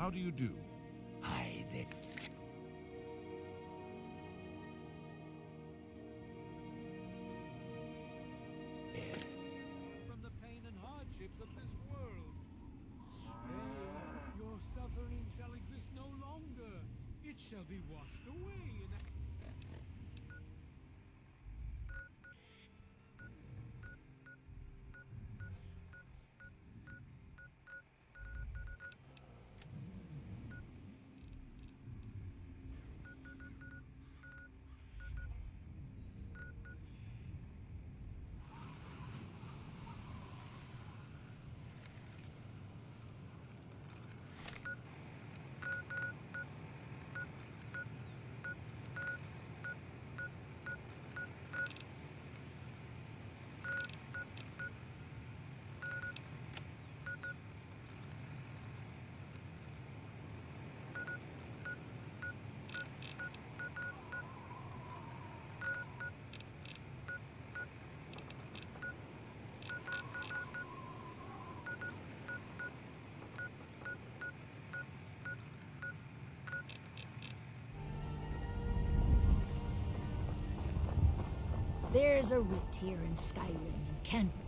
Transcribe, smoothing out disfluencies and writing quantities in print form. How do you do? I did. From the pain and hardships of this world. Your suffering shall exist no longer. It shall be washed away in a... There's a rift here in Skyrim and can't